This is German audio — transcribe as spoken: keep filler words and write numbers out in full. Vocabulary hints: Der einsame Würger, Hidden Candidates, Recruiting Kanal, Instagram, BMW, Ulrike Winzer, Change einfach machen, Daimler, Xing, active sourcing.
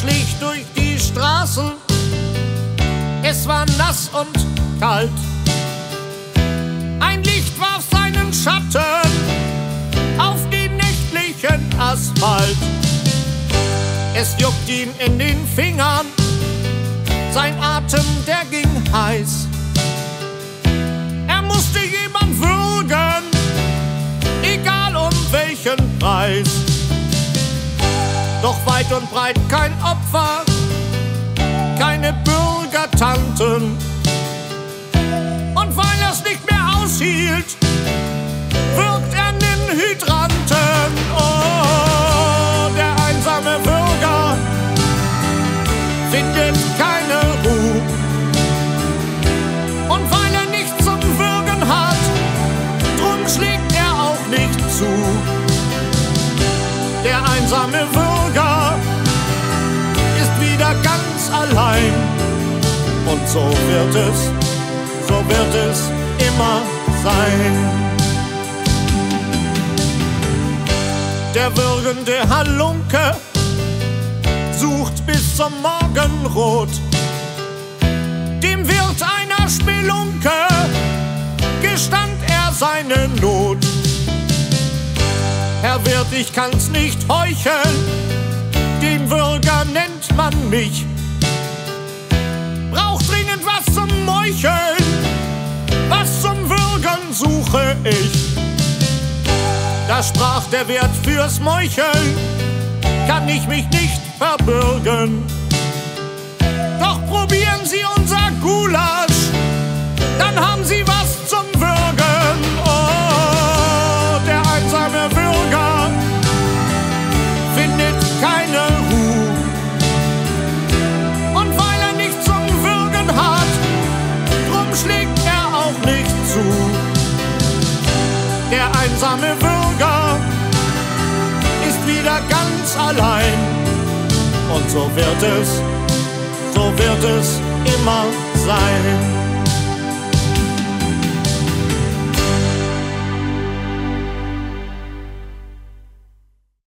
schlich durch die Straßen. Es war nass und kalt. Ein Licht warf seinen Schatten auf den nächtlichen Asphalt. Es juckt ihn in den Fingern, sein Atem, der ging heiß. Er musste jemand würgen, egal um welchen Preis. Doch weit und breit kein Opfer, keine Bürgertanten. Und weil er's nicht mehr aushielt, würgt er nen Hydranten. Oh, der einsame Würger findet keine Ruhe. Und weil er nichts zum Würgen hat, drum schlägt er auch nicht zu. Der einsame Würger ist wieder ganz allein. Und so wird es. So wird es immer sein. Der würgende Halunke sucht bis zum Morgenrot. Dem Wirt einer Spelunke gestand er seine Not. Herr Wirt, ich kann's nicht heucheln, den Würger nennt man mich. Braucht dringend was zum Meucheln, was zum Würgen suche ich. Da sprach der Wirt, fürs Meucheln kann ich mich nicht verbürgen. Doch probieren Sie unser Gulasch, dann haben Sie was zum Würgen. Oh, der einsame Würger findet keine Ruhe. Und weil er nichts zum Würgen hat, drum schlägt er auch nicht zu. Der einsame Würger ist wieder ganz allein. Und so wird es, so wird es immer sein.